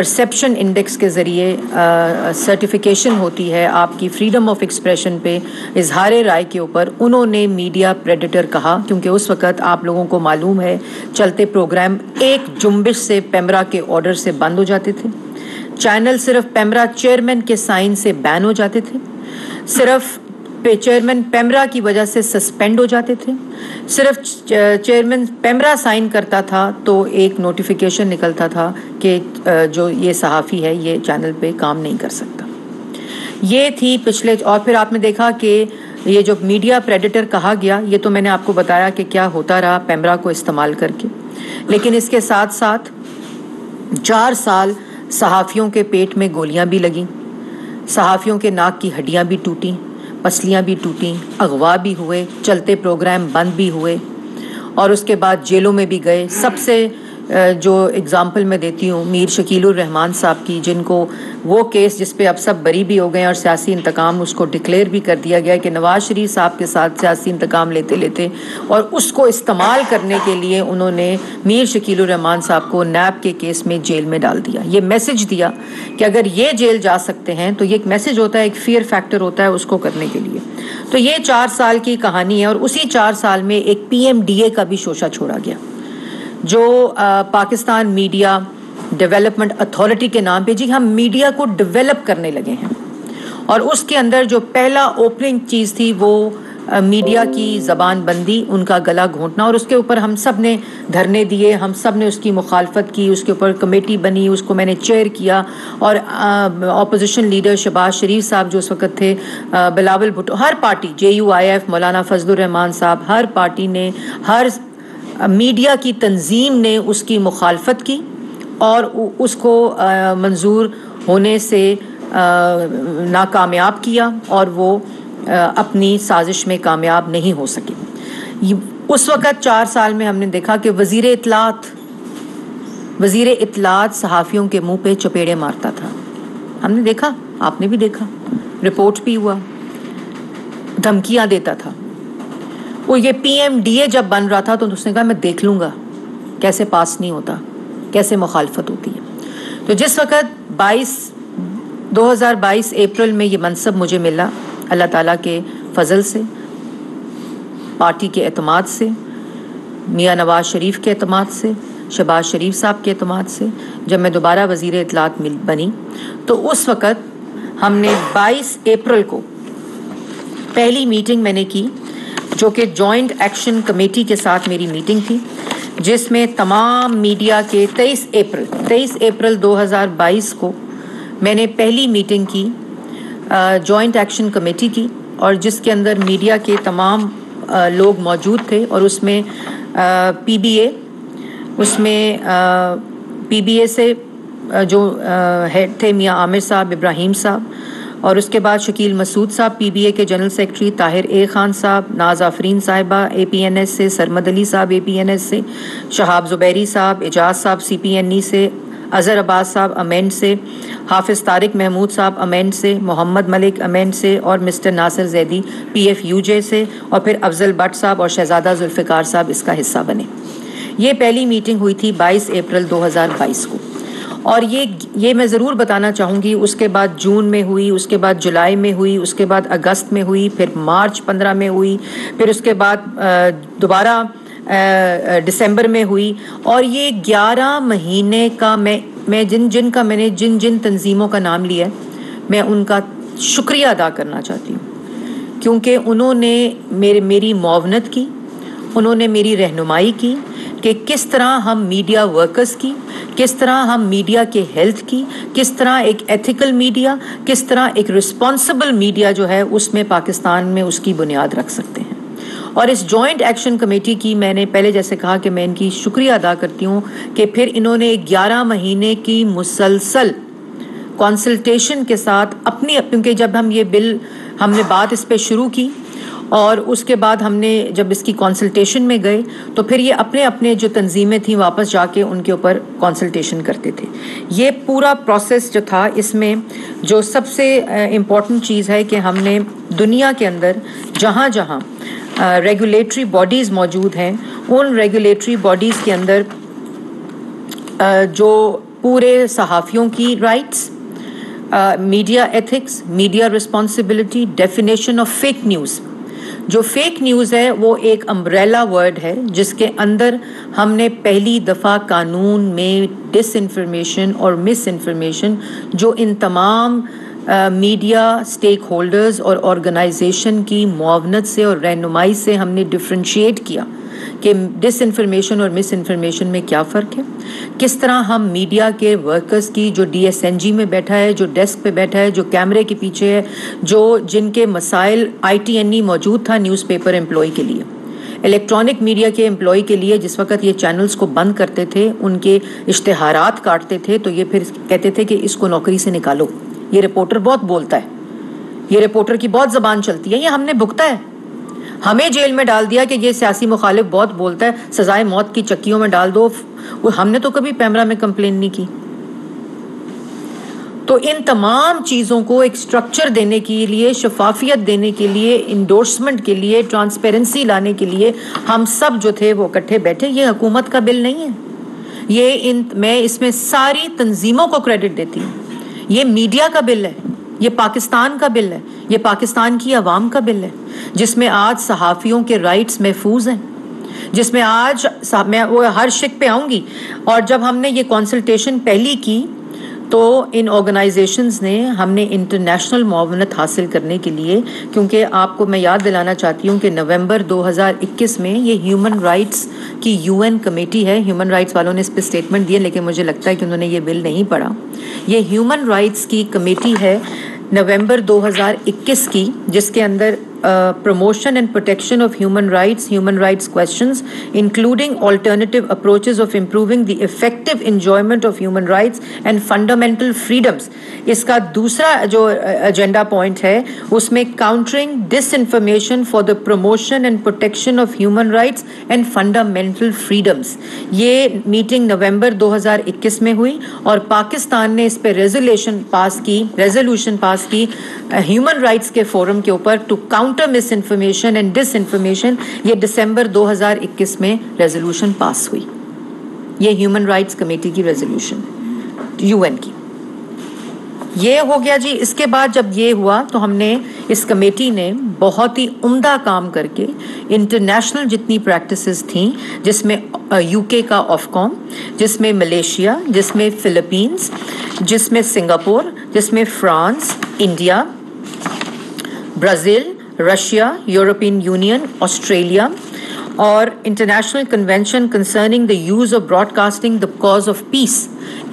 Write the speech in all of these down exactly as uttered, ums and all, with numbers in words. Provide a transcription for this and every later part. Perception index के ज़रिए certification होती है आपकी फ्रीडम ऑफ एक्सप्रेशन पे, इजहार राय के ऊपर। उन्होंने मीडिया प्रेडेटर कहा, क्योंकि उस वक़्त आप लोगों को मालूम है चलते प्रोग्राम एक जुम्बिश से पेमरा के ऑर्डर से बंद हो जाते थे, चैनल सिर्फ पेमरा चेयरमैन के साइन से बैन हो जाते थे, सिर्फ पे चेयरमैन पेमरा की वजह से सस्पेंड हो जाते थे, सिर्फ चेयरमैन पेमरा साइन करता था तो एक नोटिफिकेशन निकलता था कि जो ये सहाफ़ी है ये चैनल पे काम नहीं कर सकता। ये थी पिछले। और फिर आपने देखा कि ये जो मीडिया प्रेडेटर कहा गया, ये तो मैंने आपको बताया कि क्या होता रहा पेमरा को इस्तेमाल करके, लेकिन इसके साथ साथ चार साल सहाफ़ियों के पेट में गोलियां भी लगीं, सहाफ़ियों के नाक की हड्डियां भी टूटी, पसलियां भी टूटी, अगवा भी हुए, चलते प्रोग्राम बंद भी हुए और उसके बाद जेलों में भी गए। सबसे जो एग्ज़ाम्पल मैं देती हूँ मीर शकील-उर-रहमान साहब की, जिनको वो केस जिस पे अब सब बरी भी हो गए और सियासी इंतकाम उसको डिक्लेयर भी कर दिया गया कि नवाज़ शरीफ साहब के साथ सियासी इंतकाम लेते लेते, और उसको इस्तेमाल करने के लिए उन्होंने मीर शकील-उर-रहमान साहब को नैब के केस में जेल में डाल दिया। ये मैसेज दिया कि अगर ये जेल जा सकते हैं तो ये एक मैसेज होता है, एक फियर फैक्टर होता है उसको करने के लिए। तो ये चार साल की कहानी है और उसी चार साल में एक पी एम डी ए का भी शोशा छोड़ा गया, जो आ, पाकिस्तान मीडिया डेवलपमेंट अथॉरिटी के नाम पे, जी हम मीडिया को डेवलप करने लगे हैं। और उसके अंदर जो पहला ओपनिंग चीज़ थी वो आ, मीडिया की ज़बान बंदी, उनका गला घोंटना, और उसके ऊपर हम सब ने धरने दिए, हम सब ने उसकी मुखालफत की, उसके ऊपर कमेटी बनी, उसको मैंने चेयर किया और ऑपोजिशन लीडर शहबाज शरीफ साहब जो उस वक्त थे, आ, बिलावल भुट्टो, हर party, J U I F, Maulana Fazlur Rahman साहब, हर पार्टी ने, हर मीडिया की तंजीम ने उसकी मुखालफत की और उसको मंजूर होने से नाकामयाब किया और वो अपनी साजिश में कामयाब नहीं हो सके। उस वक़्त चार साल में हमने देखा कि वज़ीर इतलात वज़ीर इतलात सहाफ़ियों के मुंह पे चपेड़े मारता था। हमने देखा, आपने भी देखा, रिपोर्ट भी हुआ, धमकियां देता था। और ये पीएमडीए जब बन रहा था तो उसने कहा मैं देख लूँगा कैसे पास नहीं होता, कैसे मुखालफत होती है। तो जिस वक़्त बाईस दो हज़ार बाईस अप्रैल में ये मनसब मुझे मिला, अल्लाह ताला के फजल से, पार्टी के एतमाद से, मियाँ नवाज शरीफ के एतमाद से, शहबाज शरीफ साहब के एतमाद से, जब मैं दोबारा वज़ीर इतलात बनी तो उस वक़्त हमने बाईस अप्रैल को पहली मीटिंग मैंने की, जो कि जॉइंट एक्शन कमेटी के साथ मेरी मीटिंग थी, जिसमें तमाम मीडिया के तेईस अप्रैल तेईस अप्रैल दो हज़ार बाईस को मैंने पहली मीटिंग की जॉइंट एक्शन कमेटी की, और जिसके अंदर मीडिया के तमाम आ, लोग मौजूद थे। और उसमें पीबीए उसमें पीबीए से आ, जो हेड थे मियाँ आमिर साहब, इब्राहिम साहब, और उसके बाद शकील मसूद साहब पीबीए के general secretary, Tahir A Khan साहब, नाज आफरीन साहिबा एपीएनएस से, सरमद अली साहब एपीएनएस से, शहाब जुबैरी साहब, एजाज साहब सीपीएनई से, अज़र अब्बास साहब अमेंड से, हाफिज़ तारिक महमूद साहब अमेंड से, मोहम्मद मलिक अमेंड से, और मिस्टर नासिर जैदी पीएफयूजे से, और फिर अफजल भट्ट साहब और शहजादा जुल्फ़िकार साहब इसका हिस्सा बने। ये पहली मीटिंग हुई थी बाईस अप्रैल दो हज़ार बाईस को। और ये ये मैं ज़रूर बताना चाहूँगी, उसके बाद जून में हुई, उसके बाद जुलाई में हुई, उसके बाद अगस्त में हुई, फिर मार्च पंद्रह में हुई, फिर उसके बाद दोबारा दिसंबर में हुई। और ये ग्यारह महीने का मैं मैं जिन जिन का मैंने जिन जिन तंजीमों का नाम लिया है, मैं उनका शुक्रिया अदा करना चाहती हूँ, क्योंकि उन्होंने मेरे मेरी मुआवनत की, उन्होंने मेरी रहनुमाई की कि किस तरह हम मीडिया वर्कर्स की, किस तरह हम मीडिया के हेल्थ की, किस तरह एक एथिकल मीडिया, किस तरह एक रिस्पॉन्सिबल मीडिया जो है उसमें पाकिस्तान में उसकी बुनियाद रख सकते हैं। और इस जॉइंट एक्शन कमेटी की मैंने पहले जैसे कहा कि मैं इनकी शुक्रिया अदा करती हूँ कि फिर इन्होंने ग्यारह महीने की मुसलसल कंसल्टेशन के साथ अपनी, क्योंकि जब हम ये बिल हमने बात इस पर शुरू की और उसके बाद हमने जब इसकी कंसल्टेशन में गए तो फिर ये अपने अपने जो तंजीमें थीं वापस जाके उनके ऊपर कंसल्टेशन करते थे। ये पूरा प्रोसेस जो था, इसमें जो सबसे इम्पॉर्टेंट चीज़ है कि हमने दुनिया के अंदर जहाँ जहाँ रेगुलेटरी बॉडीज़ मौजूद हैं, उन रेगुलेटरी बॉडीज़ के अंदर आ, जो पूरे सहाफ़ियों की rights, media ethics, media responsibility, definition of fake news. जो फेक न्यूज़ है वो एक अम्ब्रेला वर्ड है जिसके अंदर हमने पहली दफ़ा कानून में डिसइंफॉर्मेशन और मिसइंफॉर्मेशन जो इन तमाम मीडिया स्टेक होल्डर्स और ऑर्गेनाइजेशन की मुआवनत से और रहनुमाई से हमने डिफ्रेंशिएट किया कि डिसइंफॉर्मेशन और मिसइंफॉर्मेशन में क्या फ़र्क है, किस तरह हम मीडिया के वर्कर्स की, जो डीएसएनजी में बैठा है, जो डेस्क पे बैठा है, जो कैमरे के पीछे है, जो जिनके मसाइल आईटीएनई मौजूद था न्यूज़पेपर एम्प्लॉय के लिए, इलेक्ट्रॉनिक मीडिया के एम्प्लॉय के लिए, जिस वक्त ये चैनल्स को बंद करते थे, उनके इश्तहारात काटते थे, तो ये फिर कहते थे कि इसको नौकरी से निकालो, ये रिपोर्टर बहुत बोलता है, ये रिपोर्टर की बहुत ज़बान चलती है, ये हमने भुगता है, हमें जेल में डाल दिया कि ये सियासी मुखालिफ बहुत बोलता है, सजाए मौत की चक्कियों में डाल दो। वो हमने तो कभी पैमरा में कंप्लेन नहीं की। तो इन तमाम चीज़ों को एक स्ट्रक्चर देने के लिए, शफाफियत देने के लिए, इंडोर्समेंट के लिए, ट्रांसपेरेंसी लाने के लिए हम सब जो थे वो इकट्ठे बैठे। ये हुकूमत का बिल नहीं है, ये इन मैं इसमें सारी तंजीमों को क्रेडिट देती हूँ। ये मीडिया का बिल है, ये पाकिस्तान का बिल है, ये पाकिस्तान की आवाम का बिल है, जिसमें आज सहाफ़ियों के राइट्स महफूज हैं, जिसमें आज मैं वो हर शिक पे आऊँगी। और जब हमने ये कंसल्टेशन पहली की तो इन ऑर्गेनाइजेशंस ने, हमने इंटरनेशनल मुआवनत हासिल करने के लिए, क्योंकि आपको मैं याद दिलाना चाहती हूँ कि नवंबर दो हज़ार इक्कीस में ये ह्यूमन राइट्स की यूएन कमेटी है, ह्यूमन राइट्स वालों ने इस पर स्टेटमेंट दिए, लेकिन मुझे लगता है कि उन्होंने ये बिल नहीं पढ़ा। ये ह्यूमन राइट्स की कमेटी है नवंबर दो हज़ार इक्कीस की, जिसके अंदर promotion and protection of human rights, human rights questions including alternative approaches of improving the effective enjoyment of human rights and fundamental freedoms. इसका दूसरा जो एजेंडा पॉइंट है उसमें countering disinformation for the promotion and protection of human rights and fundamental freedoms. ये meeting नवंबर दो हज़ार इक्कीस में हुई और पाकिस्तान ने इस पर रेजोल्यूशन पास की रेजोल्यूशन पास की ह्यूमन राइट्स के फोरम के ऊपर to counter misinformation and disinformation. ये दिसंबर दो हज़ार इक्कीस में रेजोल्यूशन पास हुई, ये ह्यूमन राइट्स कमेटी की रेजोल्यूशन यूएन की। ये हो गया जी। इसके बाद जब ये हुआ तो हमने, इस कमेटी ने बहुत ही उम्दा काम करके इंटरनेशनल जितनी प्रैक्टिसेस थीं, जिसमें यूके का ऑफकॉम, जिसमें मलेशिया, जिसमें फिलीपींस, जिसमें सिंगापुर, जिसमें France, India, Brazil, Russia, European Union, Australia, और international convention concerning the use of broadcasting the cause of peace,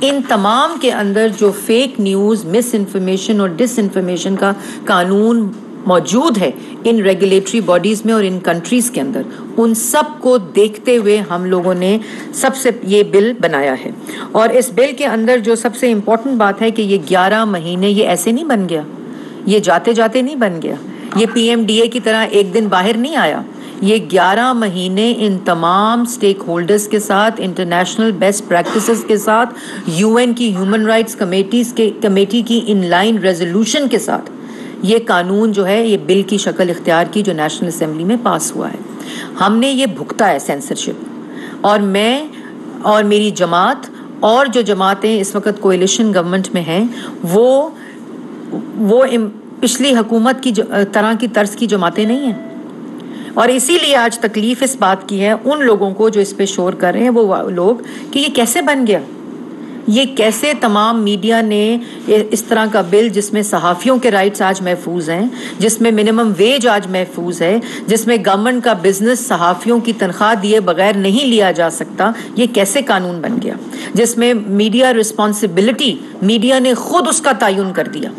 इन तमाम के अंदर जो फेक न्यूज़, मिस इन्फॉर्मेशन और डिस इन्फॉर्मेशन का कानून मौजूद है इन रेगुलेटरी बॉडीज़ में और इन कंट्रीज़ के अंदर, उन सब को देखते हुए हम लोगों ने सबसे ये बिल बनाया है। और इस बिल के अंदर जो सबसे इम्पॉर्टेंट बात है कि ये ग्यारह महीने ये ऐसे नहीं बन गया, ये जाते जाते नहीं बन गया, ये पीएमडीए की तरह एक दिन बाहर नहीं आया, ये ग्यारह महीने इन तमाम स्टेक होल्डर्स के साथ, इंटरनेशनल बेस्ट प्रैक्टिसेस के साथ, यूएन की ह्यूमन राइट्स कमेटीज़ के कमेटी की इन लाइन रेजोल्यूशन के साथ ये कानून जो है, ये बिल की शक्ल इख्तियार की, जो नेशनल असम्बली में पास हुआ है। हमने ये भुगता है सेंसरशिप, और मैं और मेरी जमात और जो जमातें इस वक्त कोएलिशन गवर्नमेंट में हैं वो वो पिछली हुकूमत की तरह की तर्ज की जमातें नहीं हैं, और इसीलिए आज तकलीफ़ इस बात की है उन लोगों को जो इस पे शोर कर रहे हैं, वो लोग कि ये कैसे बन गया, ये कैसे तमाम मीडिया ने इस तरह का बिल, जिसमें सहाफ़ियों के राइट्स आज महफूज हैं, जिसमें मिनिमम वेज आज महफूज है, जिसमें गवर्नमेंट का बिजनेस सहाफ़ियों की तनख्वाह दिए बगैर नहीं लिया जा सकता, ये कैसे कानून बन गया, जिसमें मीडिया रिस्पॉन्सिबिलिटी, मीडिया ने ख़ुद उसका तयन कर दिया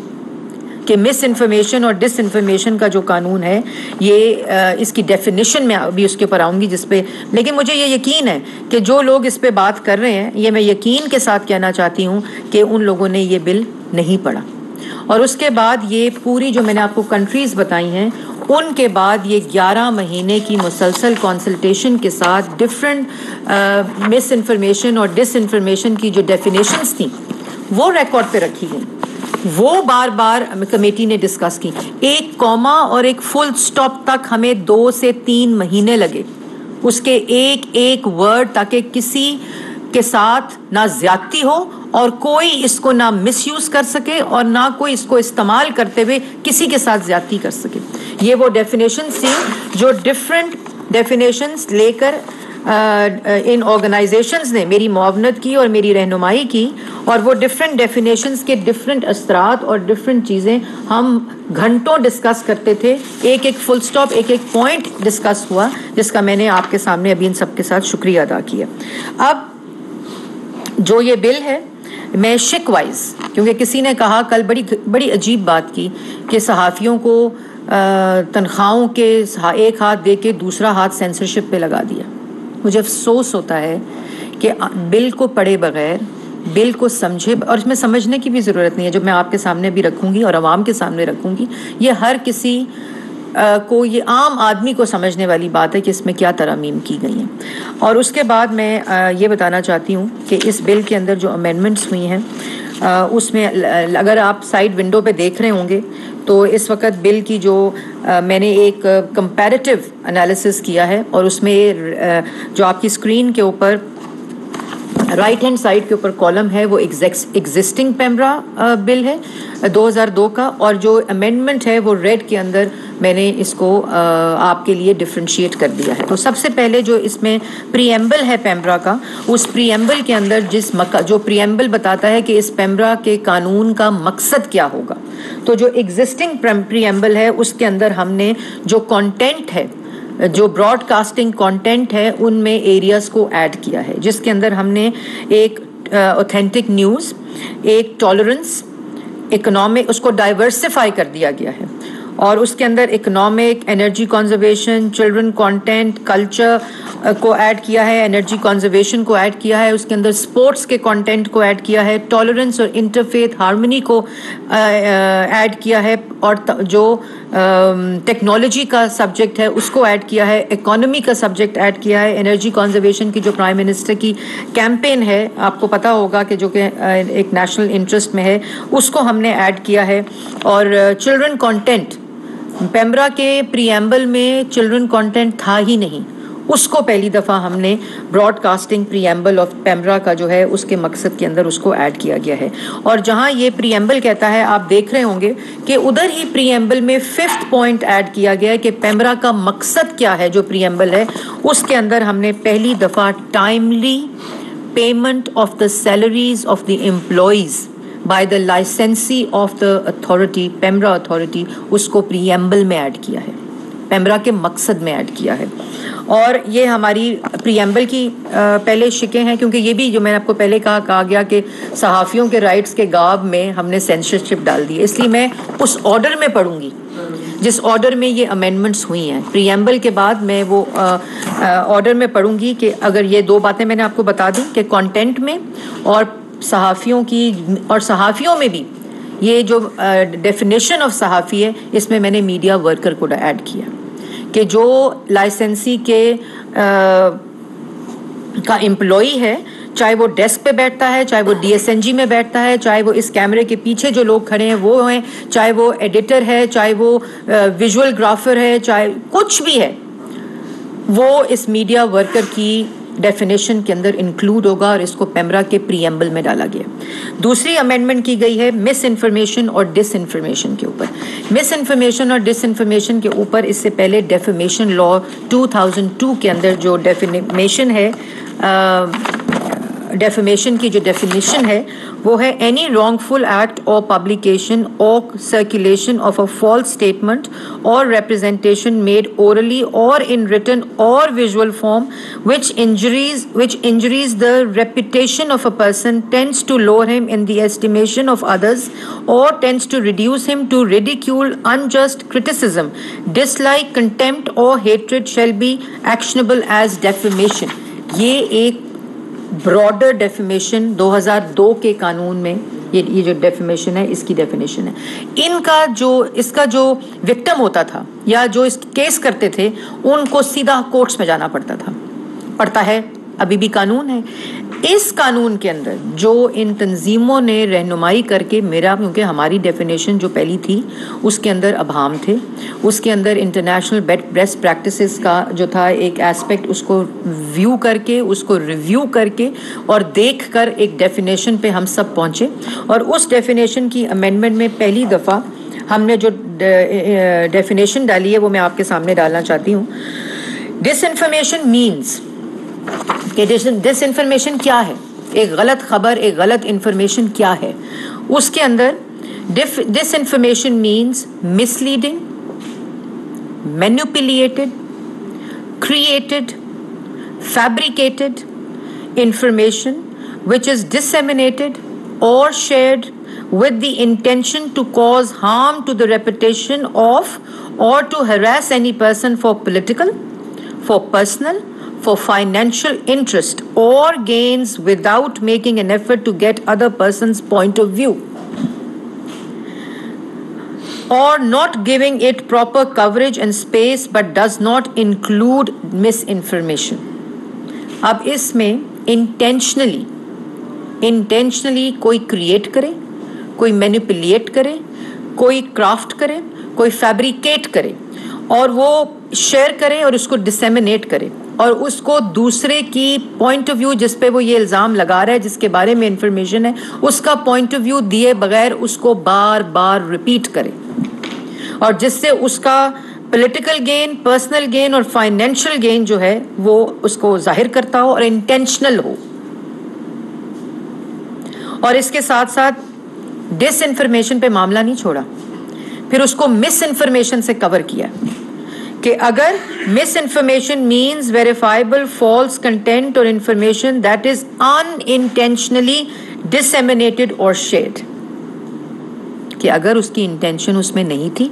कि मिस इन्फॉर्मेशन और डिस इन्फॉर्मेशन का जो कानून है ये, इसकी डेफिनेशन में अभी उसके ऊपर आऊँगी जिस पे, लेकिन मुझे ये यकीन है कि जो लोग इस पे बात कर रहे हैं, ये मैं यकीन के साथ कहना चाहती हूँ कि उन लोगों ने ये बिल नहीं पढ़ा। और उसके बाद ये पूरी जो मैंने आपको कंट्रीज़ बताई हैं, उनके बाद ये ग्यारह महीने की मुसलसल कंसल्टेशन के साथ डिफरेंट मिस इन्फॉर्मेशन और डिस इन्फॉर्मेशन की जो डेफिनेशंस थी वो रिकॉर्ड पर रखी गई, वो बार बार कमेटी ने डिस्कस की। एक कॉमा और एक फुल स्टॉप तक हमें दो से तीन महीने लगे, उसके एक एक वर्ड, ताकि किसी के साथ ना ज्यादती हो और कोई इसको ना मिसयूज कर सके और ना कोई इसको इस्तेमाल करते हुए किसी के साथ ज्यादती कर सके। ये वो डेफिनेशंस थी जो डिफरेंट डेफिनेशंस लेकर इन ऑर्गेनाइजेशंस ने मेरी मुआवनत की और मेरी रहनुमाई की, और वो डिफरेंट डेफिनेशंस के डिफरेंट असरात और डिफरेंट चीज़ें हम घंटों डिस्कस करते थे, एक एक फुल स्टॉप एक एक पॉइंट डिस्कस हुआ, जिसका मैंने आपके सामने अभी इन सब के साथ शुक्रिया अदा किया। अब जो ये बिल है, मैं शिक वाइज, क्योंकि किसी ने कहा कल बड़ी बड़ी अजीब बात की कि सहाफ़ियों को तनख्वाहों के एक हाथ दे के दूसरा हाथ सेंसरशिप पे लगा दिया। मुझे अफसोस होता है कि बिल को पढ़े बगैर, बिल को समझे, और इसमें समझने की भी ज़रूरत नहीं है, जो मैं आपके सामने भी रखूँगी और आवाम के सामने रखूँगी, ये हर किसी आ, को, ये आम आदमी को समझने वाली बात है कि इसमें क्या तरमीम की गई है। और उसके बाद मैं आ, ये बताना चाहती हूँ कि इस बिल के अंदर जो अमेंडमेंट्स हुई हैं आ, उसमें अगर आप साइड विंडो पे देख रहे होंगे तो इस वक्त बिल की जो आ, मैंने एक कंपैरेटिव एनालिसिस किया है, और उसमें आ, जो आपकी स्क्रीन के ऊपर राइट हैंड साइड के ऊपर कॉलम है वो एग्जिस्टिंग पेमरा बिल है दो हज़ार दो का, और जो अमेंडमेंट है वो रेड के अंदर मैंने इसको आपके लिए डिफ्रेंशिएट कर दिया है। तो सबसे पहले जो इसमें प्रीएम्बल है पेमरा का, उस प्रीएम्बल के अंदर जिस मका जो प्रीएम्बल बताता है कि इस पेमरा के कानून का मकसद क्या होगा, तो जो एग्जिस्टिंग प्रीएम्बल है उसके अंदर हमने जो कॉन्टेंट है, जो ब्रॉडकास्टिंग कंटेंट है, उनमें एरियाज को ऐड किया है, जिसके अंदर हमने एक ऑथेंटिक न्यूज़, एक टॉलरेंस, इकोनॉमिक, उसको डाइवर्सिफाई कर दिया गया है, और उसके अंदर economic, energy conservation, children content, culture को ऐड किया है, एनर्जी कंजर्वेशन को ऐड किया है, उसके अंदर स्पोर्ट्स के कंटेंट को ऐड किया है, टॉलरेंस और इंटरफेथ हार्मनी को ऐड किया है, और जो टेक्नोलॉजी का सब्जेक्ट है उसको ऐड किया है, इकोनॉमी का सब्जेक्ट ऐड किया है, एनर्जी कंजर्वेशन की जो प्राइम मिनिस्टर की कैंपेन है, आपको पता होगा कि जो कि एक नेशनल इंटरेस्ट में है, उसको हमने ऐड किया है, और चिल्ड्रन कंटेंट, पेमरा के प्रीएम्बल में चिल्ड्रन कंटेंट था ही नहीं, उसको पहली दफ़ा हमने ब्रॉडकास्टिंग प्रीएम्बल ऑफ पेमरा का जो है उसके मकसद के अंदर उसको ऐड किया गया है। और जहां ये प्रीएम्बल कहता है, आप देख रहे होंगे कि उधर ही प्रीएम्बल में फिफ्थ पॉइंट ऐड किया गया है कि पेमरा का मकसद क्या है। जो प्रीएम्बल है उसके अंदर हमने पहली दफ़ा timely payment of the salaries of the employees by the licensee of the authority, PEMRA authority, उसको प्रीएम्बल में ऐड किया है, पेमरा के मकसद में ऐड किया है। और ये हमारी प्रीएम्बल की पहले शिकें हैं, क्योंकि ये भी जो मैंने आपको पहले कहा कहा गया कि सहाफ़ियों के राइट्स के गाब में हमने सेंसरशिप डाल दी है, इसलिए मैं उस ऑर्डर में पढ़ूंगी जिस ऑर्डर में ये अमेंडमेंट्स हुई हैं। प्रीएम्बल के बाद मैं वो ऑर्डर में पढ़ूंगी कि अगर ये दो बातें मैंने आपको बता दूँ कि कॉन्टेंट में और सहाफ़ियों की, और सहाफ़ियों में भी ये जो डेफिनेशन ऑफ सहाफ़ी है इसमें मैंने मीडिया वर्कर को ऐड किया कि जो लाइसेंसी के आ, का एम्प्लॉई है, चाहे वो डेस्क पे बैठता है, चाहे वो डीएसएनजी में बैठता है, चाहे वो इस कैमरे के पीछे जो लोग खड़े हैं वो हैं, चाहे वो एडिटर है, चाहे वो विजुअल ग्राफर है, चाहे कुछ भी है, वो इस मीडिया वर्कर की डेफिनेशन के अंदर इंक्लूड होगा, और इसको पेमरा के प्रीएम्बल में डाला गया। दूसरी अमेंडमेंट की गई है मिस इन्फॉर्मेशन और डिस इन्फॉर्मेशन के ऊपर। मिस इन्फॉर्मेशन और डिस इन्फॉर्मेशन के ऊपर इससे पहले डेफेमेशन लॉ दो हज़ार दो के अंदर जो डेफिनेशन है, डेफेमेशन की जो डेफिनेशन है वो है एनी रॉन्गफुल एक्ट और पब्लिकेशन और circulation of a false statement और रिप्रेजेंटेशन मेड ओरली और इन रिटन और visual form which injures which injures the reputation of a person, tends to lower him in the estimation of others और tends to reduce him to ridicule, unjust criticism, dislike, contempt और hatred shall be actionable as defamation. ये एक broader defamation दो हज़ार दो के कानून में ये ये जो डेफिमेशन है इसकी डेफिनेशन है। इनका जो इसका जो विक्टिम होता था या जो इस केस करते थे उनको सीधा कोर्ट्स में जाना पड़ता था, पड़ता है, अभी भी कानून है। इस कानून के अंदर जो इन तंजीमों ने रहनुमाई करके मेरा, क्योंकि हमारी डेफिनेशन जो पहली थी उसके अंदर अभाम थे, उसके अंदर इंटरनेशनल बेस्ट प्रैक्टिसेस का जो था एक एस्पेक्ट, उसको व्यू करके, उसको रिव्यू करके और देखकर एक डेफिनेशन पे हम सब पहुँचे। और उस डेफिनेशन की अमेंडमेंट में पहली दफ़ा हमने जो डेफिनेशन डाली है वो मैं आपके सामने डालना चाहती हूँ। डिसइंफॉर्मेशन मीन्स कि डिसइंफॉर्मेशन क्या है, एक गलत खबर, एक गलत इंफॉर्मेशन क्या है। उसके अंदर disinformation means misleading, manipulated, created, fabricated information which is disseminated or shared with the intention to cause harm to the reputation of or to harass any person for political, for personal, for financial interest or gains without making an effort to get other person's point of view, or not giving it proper coverage and space but does not include misinformation. Ab isme intentionally intentionally कोई create करे, कोई manipulate करे, कोई craft करे, कोई fabricate करे और वो शेयर करे और उसको डिसेमिनेट करे और उसको दूसरे की पॉइंट ऑफ व्यू जिस पे वो ये इल्ज़ाम लगा रहा है, जिसके बारे में इंफॉर्मेशन है, उसका पॉइंट ऑफ व्यू दिए बगैर उसको बार बार रिपीट करे और जिससे उसका पॉलिटिकल गेन, पर्सनल गेन और फाइनेंशियल गेन जो है वो उसको जाहिर करता हो और इंटेंशनल हो। और इसके साथ साथ डिसइंफॉर्मेशन पे मामला नहीं छोड़ा, फिर उसको मिसइंफॉर्मेशन से कवर किया कि अगर misinformation means verifiable false content और information that is unintentionally disseminated और शेयर्ड, कि अगर उसकी इंटेंशन उसमें नहीं थी,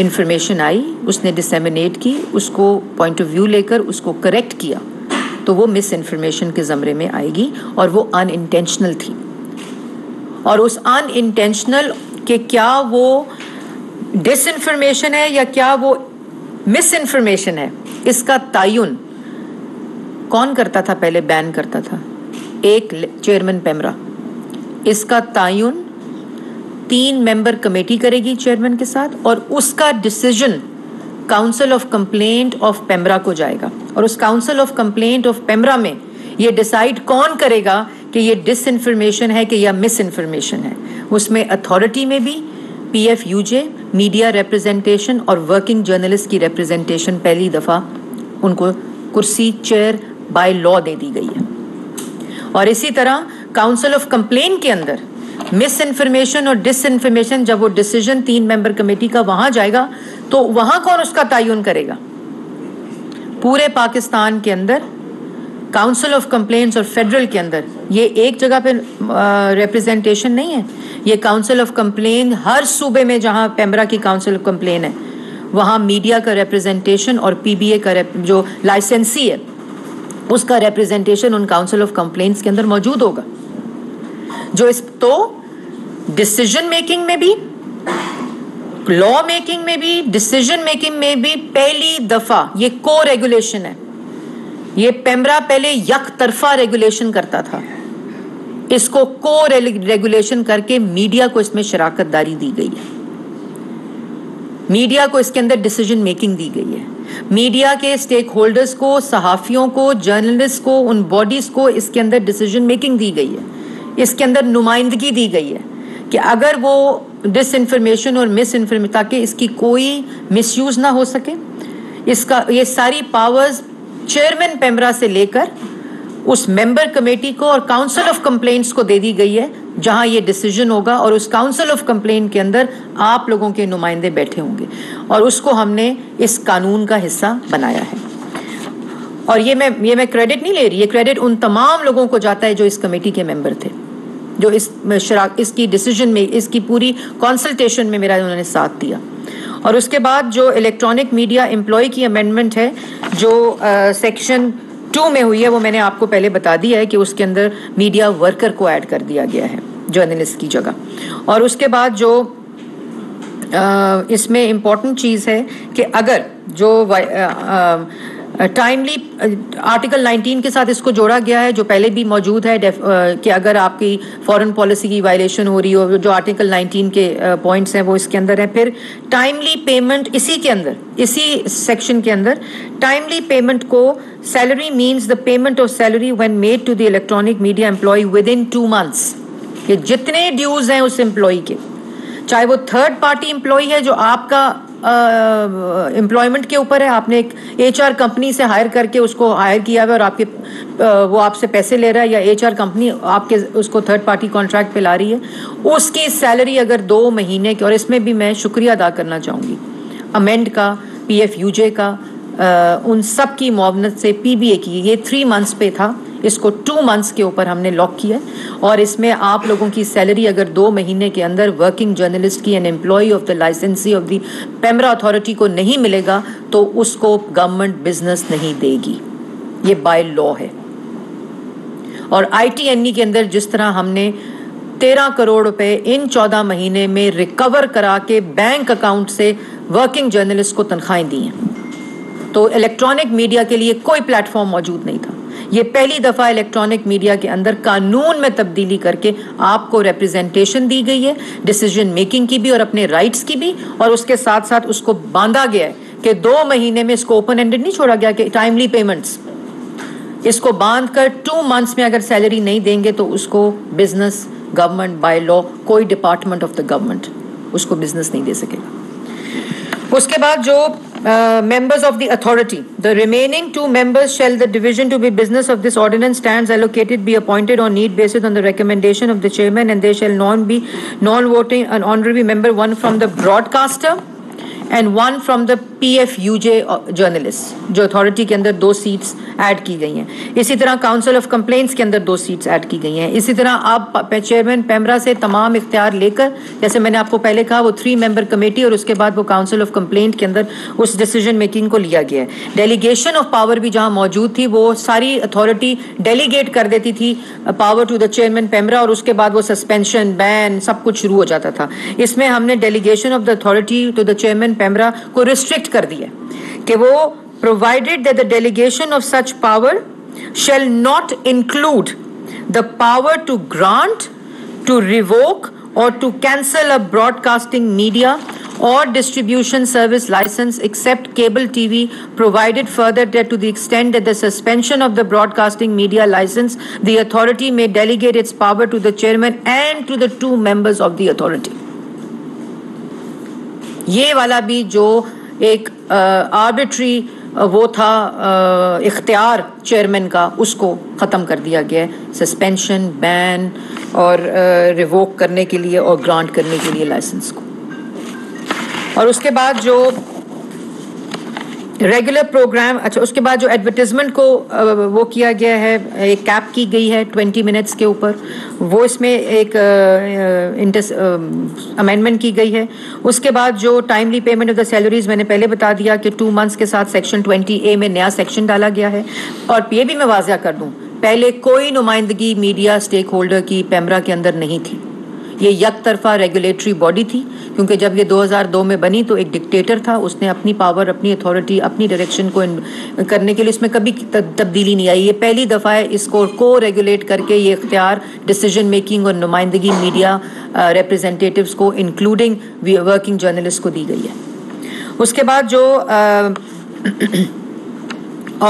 इंफॉर्मेशन आई, उसने डिसेमिनेट की, उसको पॉइंट ऑफ व्यू लेकर उसको करेक्ट किया तो वो मिसइंफॉर्मेशन के ज़मरे में आएगी और वो अनइंटेंशनल थी। और उस अनइंटेंशनल के क्या वो डिसइंफॉर्मेशन है या क्या वो मिसइंफॉर्मेशन है, इसका तायुन कौन करता था? पहले बैन करता था एक चेयरमैन पेमरा, इसका तायुन तीन मेंबर कमेटी करेगी चेयरमैन के साथ और उसका decision council of complaint of PEMRA को जाएगा और उस council of complaint of PEMRA में ये डिसाइड कौन करेगा कि ये डिसइंफॉर्मेशन है कि या मिसइंफॉर्मेशन है। उसमें अथॉरिटी में भी पीएफयूजे, मीडिया रिप्रेजेंटेशन और वर्किंग जर्नलिस्ट की रिप्रेजेंटेशन पहली दफ़ा उनको कुर्सी चेयर बाय लॉ दे दी गई है। और इसी तरह काउंसिल ऑफ कंप्लेंट के अंदर मिसइंफॉर्मेशन और डिसइंफॉर्मेशन जब वो डिसीजन तीन मेंबर कमेटी का वहाँ जाएगा तो वहाँ कौन उसका तायुन करेगा? पूरे पाकिस्तान के अंदर काउंसिल ऑफ कंप्लेंट्स और फेडरल के अंदर ये एक जगह पे रिप्रेजेंटेशन नहीं है, ये काउंसिल ऑफ कंप्लेंट हर सूबे में जहाँ पेमरा की काउंसिल ऑफ कंप्लेंट है वहाँ मीडिया का रिप्रेजेंटेशन और पीबीए का जो लाइसेंसी है उसका रिप्रेजेंटेशन उन काउंसिल ऑफ कंप्लेंट्स के अंदर मौजूद होगा। जो इस तो डिसीजन मेकिंग में भी, लॉ मेकिंग में भी, डिसीजन मेकिंग में भी पहली दफ़ा ये को रेगुलेशन है। ये पेमरा पहले यक तरफा रेगुलेशन करता था, इसको को रेगुलेशन करके मीडिया को इसमें शराकत दारी दी गई है, मीडिया को इसके अंदर डिसीजन मेकिंग दी गई है, मीडिया के स्टेक होल्डर्स को, सहाफ़ियों को, जर्नलिस्ट को, उन बॉडीज़ को इसके अंदर डिसीजन मेकिंग दी गई है, इसके अंदर नुमाइंदगी दी गई है कि अगर वो डिसइंफॉर्मेशन और मिसइंफॉर्मेशन, ताकि इसकी कोई मिसयूज़ ना हो सके, इसका ये सारी पावर्स चेयरमैन पेमरा से लेकर उस मेंबर कमेटी को और काउंसिल ऑफ कंप्लेंट्स को दे दी गई है जहां ये डिसीजन होगा और उस काउंसिल ऑफ कंप्लेंट के अंदर आप लोगों के नुमाइंदे बैठे होंगे और उसको हमने इस कानून का हिस्सा बनाया है। और ये मैं ये मैं क्रेडिट नहीं ले रही, ये क्रेडिट उन तमाम लोगों को जाता है जो इस कमेटी के मेंबर थे, जो इस शराक इसकी डिसीजन में, इसकी पूरी कंसल्टेशन में मेरा उन्होंने साथ दिया। और उसके बाद जो इलेक्ट्रॉनिक मीडिया एम्प्लॉय की अमेंडमेंट है जो आ, सेक्शन टू में हुई है वो मैंने आपको पहले बता दिया है कि उसके अंदर मीडिया वर्कर को ऐड कर दिया गया है जर्नलिस्ट की जगह। और उसके बाद जो आ, इसमें इम्पॉर्टेंट चीज़ है कि अगर जो आ, आ, टाइमली आर्टिकल नाइनटीन के साथ इसको जोड़ा गया है जो पहले भी मौजूद है, कि अगर आपकी फॉरेन पॉलिसी की वायलेशन हो रही हो, जो आर्टिकल नाइनटीन के पॉइंट्स हैं वो इसके अंदर हैं। फिर टाइमली पेमेंट, इसी के अंदर, इसी सेक्शन के अंदर टाइमली पेमेंट को salary means the payment of salary when made to the electronic media employ within two months, कि जितने ड्यूज हैं उस एम्प्लॉय के, चाहे वो थर्ड पार्टी एम्प्लॉय है जो आपका एम्प्लॉयमेंट uh, के ऊपर है, आपने एक एचआर कंपनी से हायर करके उसको हायर किया है और आपके uh, वो आपसे पैसे ले रहा है, या एचआर कंपनी आपके उसको थर्ड पार्टी कॉन्ट्रैक्ट पे ला रही है, उसकी सैलरी अगर दो महीने की, और इसमें भी मैं शुक्रिया अदा करना चाहूँगी अमेंड का, पीएफयूजे का, uh, उन सब की मुआवनत से पीबीए की, ये थ्री मंथ्स पे था, इसको टू मंथ्स के ऊपर हमने लॉक किया है। और इसमें आप लोगों की सैलरी अगर दो महीने के अंदर वर्किंग जर्नलिस्ट की, an employee of the licensee of the PEMRA authority को नहीं मिलेगा तो उसको गवर्नमेंट बिजनेस नहीं देगी, ये बाय लॉ है। और आईटीएन के अंदर जिस तरह हमने तेरह करोड़ रुपए इन चौदह महीने में रिकवर करा के बैंक अकाउंट से वर्किंग जर्नलिस्ट को तनख्वाहें दी हैं, तो इलेक्ट्रॉनिक मीडिया के लिए कोई प्लेटफॉर्म मौजूद नहीं था। ये पहली दफ़ा इलेक्ट्रॉनिक मीडिया के अंदर कानून में तब्दीली करके आपको रिप्रेजेंटेशन दी गई है, डिसीजन मेकिंग की भी और अपने राइट्स की भी, और उसके साथ साथ उसको बांधा गया है कि दो महीने में, इसको ओपन एंडेड नहीं छोड़ा गया कि टाइमली पेमेंट्स, इसको बांध कर टू मंथ्स में अगर सैलरी नहीं देंगे तो उसको बिजनेस गवर्नमेंट बाय लॉ, कोई डिपार्टमेंट ऑफ द गवर्नमेंट उसको बिजनेस नहीं दे सकेगा। उसके बाद जो Uh, members of the authority, the remaining two members shall the division to be business of this ordinance stands allocated be appointed on need basis on the recommendation of the chairman, and they shall non be non-voting an honorary member, one from the broadcaster and one from the P F U J journalists, जो authority के अंदर दो seats add की गई हैं। इसी तरह council of complaints के अंदर दो seats add की गई हैं। इसी तरह आप chairman पेमरा से तमाम इख्तियार लेकर, जैसे मैंने आपको पहले कहा, वो थ्री मेंबर कमेटी और उसके बाद वो council of complaint के अंदर उस decision making को लिया गया है। delegation of power भी जहाँ मौजूद थी वो सारी authority delegate कर देती थी power to the chairman PEMRA, और उसके बाद वो suspension, ban सब कुछ शुरू हो जाता था। इसमें हमने delegation of the authority to the chairman PEMRA को रिस्ट्रिक्ट कर दिया कि वो provided that the delegation of such power shall not include the power to grant, to revoke or to cancel a broadcasting media or distribution service licence except cable TV, provided further that to the extent that the suspension of the broadcasting media licence the authority may delegate its power to the chairman and to the two members of the authority. ये वाला भी जो एक arbitrary वो था इख्तियार chairman का, उसको ख़त्म कर दिया गया है, सस्पेंशन, बैन और रिवोक करने के लिए और ग्रांट करने के लिए लाइसेंस को। और उसके बाद जो रेगुलर प्रोग्राम, अच्छा उसके बाद जो एडवर्टिजमेंट को वो किया गया है, एक कैप की गई है ट्वेंटी मिनट्स के ऊपर, वो इसमें एक अमेंडमेंट की गई है। उसके बाद जो timely payment of the salaries, मैंने पहले बता दिया कि टू मंथ्स के साथ सेक्शन ट्वेंटी ए में नया सेक्शन डाला गया है। और ये भी मैं वाज़ा कर दूँ, पहले कोई नुमाइंदगी मीडिया स्टेक होल्डर की पेमरा के अंदर नहीं थी, ये यक तरफा रेगुलेटरी बॉडी थी, क्योंकि जब ये दो हज़ार दो में बनी तो एक डिक्टेटर था, उसने अपनी पावर, अपनी अथॉरिटी, अपनी डायरेक्शन को करने के लिए, इसमें कभी तब्दीली नहीं आई। ये पहली दफ़ा है इसको को रेगुलेट करके ये इख्तियार डिसीजन मेकिंग और नुमाइंदगी मीडिया रिप्रेजेंटेटिव्स को इंक्लूडिंग वर्किंग जर्नलिस्ट को दी गई है। उसके बाद जो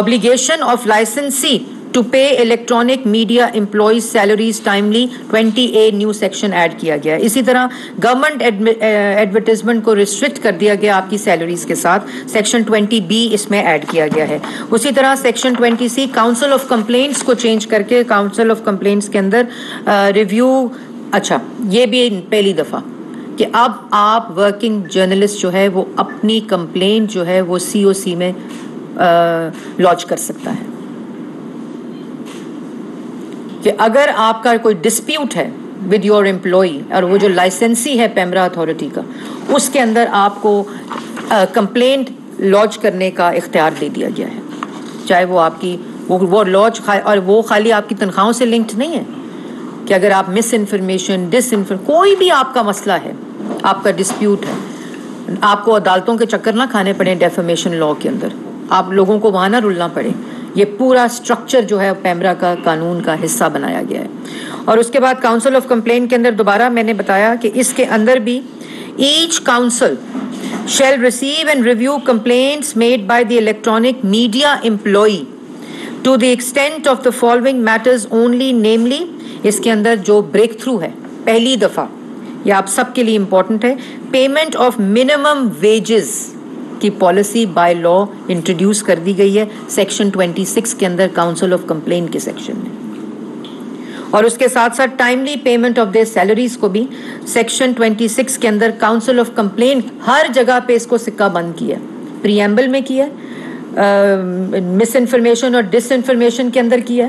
obligation of licensee to pay electronic media employees salaries timely twenty A new section add किया गया। इसी तरह गवर्नमेंट एडवर्टिजमेंट को रिस्ट्रिक्ट कर दिया गया आपकी सैलरीज के साथ, सेक्शन ट्वेंटी बी इसमें ऐड किया गया है। उसी तरह section twenty C council of complaints को चेंज करके काउंसिल ऑफ कंप्लेंट्स के अंदर रिव्यू, अच्छा ये भी पहली दफ़ा कि अब आप वर्किंग जर्नलिस्ट जो है वो अपनी कंप्लेंट जो है वो सी ओ सी में लॉन्च कर सकता है, कि अगर आपका कोई डिस्प्यूट है विद योर एम्प्लॉई और वो जो लाइसेंसी है पेमरा अथॉरिटी का, उसके अंदर आपको कंप्लेंट लॉन्च करने का इख्तियार दे दिया गया है, चाहे वो आपकी वो वो लॉन्च, और वो खाली आपकी तनख्वाहों से लिंक्ड नहीं है, कि अगर आप मिस इन्फॉर्मेशन, डिस इन्फॉर्म, कोई भी आपका मसला है, आपका डिस्प्यूट है, आपको अदालतों के चक्कर ना खाने पड़े डेफेमेशन लॉ के अंदर, आप लोगों को वहाँ ना रुलना पड़े। ये पूरा स्ट्रक्चर जो है पेमरा का कानून का हिस्सा बनाया गया है। और उसके बाद काउंसिल ऑफ कंप्लेंट के अंदर दोबारा मैंने बताया कि इसके अंदर भी each council shall receive and review complaints made by the electronic media employee to the extent of the following matters only, namely इसके अंदर जो ब्रेक थ्रू है पहली दफ़ा, ये आप सबके लिए इम्पॉर्टेंट है, पेमेंट ऑफ मिनिमम वेजेस की पॉलिसी बाय लॉ इंट्रोड्यूस कर दी गई है सेक्शन छब्बीस के अंदर काउंसिल ऑफ कंप्लेंट के सेक्शन में। और उसके साथ साथ timely payment of their salaries को भी सेक्शन छब्बीस के अंदर काउंसिल ऑफ कंप्लेंट हर जगह पे इसको सिक्का बंद किया, प्रीएम्बल में किया, मिस uh, इन्फॉर्मेशन और डिस इन्फॉर्मेशन के अंदर किया,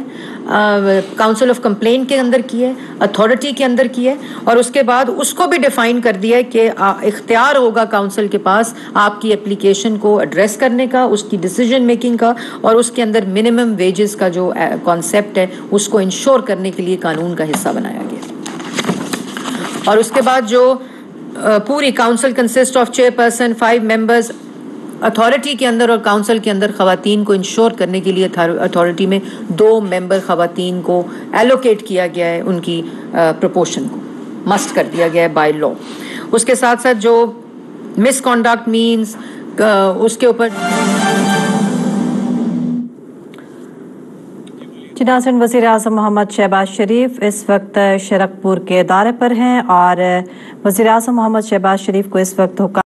काउंसिल ऑफ कंप्लेंट के अंदर किया, अथॉरिटी के अंदर किया। और उसके बाद उसको भी डिफाइन कर दिया कि इख्तियार होगा काउंसिल के पास आपकी एप्लीकेशन को एड्रेस करने का, उसकी डिसीजन मेकिंग का, और उसके अंदर मिनिमम वेजेस का जो कॉन्सेप्ट है उसको इंश्योर करने के लिए कानून का हिस्सा बनाया गया। और उसके बाद जो uh, पूरी council consist of chairperson, five members, authority के अंदर और काउंसिल के अंदर ख़वातीन को इंश्योर करने के लिए अथॉरिटी में दो मेंबर ख़वातीन को एलोकेट किया गया है, उनकी प्रोपोर्शन को मस्ट कर दिया गया है बाय लॉ। उसके साथ साथ जो मिसकॉन्डक्ट मीन्स उसके ऊपर नाज़रीन वज़ीर आज़म मोहम्मद शहबाज शरीफ इस वक्त शरकपुर के दौरे पर हैं और वज़ीर आज़म मोहम्मद शहबाज शरीफ को इस वक्त